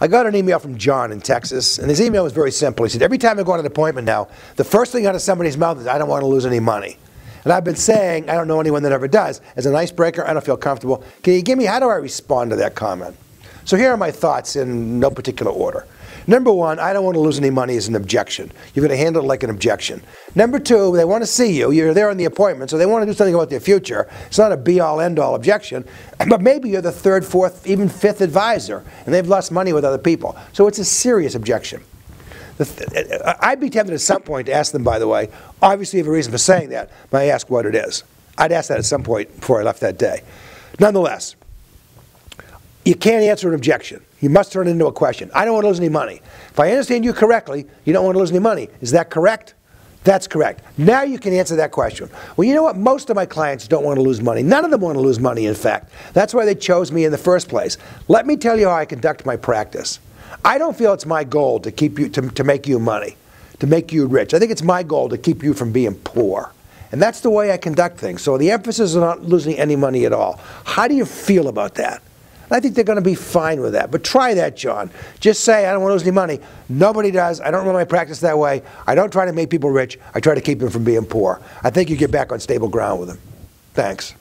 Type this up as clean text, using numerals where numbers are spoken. I got an email from John in Texas, and his email was very simple. He said, every time I go on an appointment now, the first thing out of somebody's mouth is, I don't want to lose any money. And I've been saying, I don't know anyone that ever does. As an icebreaker, I don't feel comfortable. Can you give me, how do I respond to that comment? So here are my thoughts in no particular order. Number one, I don't want to lose any money is an objection. You're going to handle it like an objection. Number two, they want to see you. You're there on the appointment, so they want to do something about their future. It's not a be-all, end-all objection, but maybe you're the third, fourth, even fifth advisor, and they've lost money with other people. So it's a serious objection. I'd be tempted at some point to ask them, by the way, obviously you have a reason for saying that, but I ask what it is. I'd ask that at some point before I left that day. Nonetheless, you can't answer an objection. You must turn it into a question. I don't want to lose any money. If I understand you correctly, you don't want to lose any money. Is that correct? That's correct. Now you can answer that question. Well, you know what? Most of my clients don't want to lose money. None of them want to lose money, in fact. That's why they chose me in the first place. Let me tell you how I conduct my practice. I don't feel it's my goal to keep you, to make you money, to make you rich. I think it's my goal to keep you from being poor. And that's the way I conduct things. So the emphasis is not losing any money at all. How do you feel about that? I think they're going to be fine with that. But try that, John. Just say, I don't want to lose any money. Nobody does. I don't run my practice that way. I don't try to make people rich. I try to keep them from being poor. I think you get back on stable ground with them. Thanks.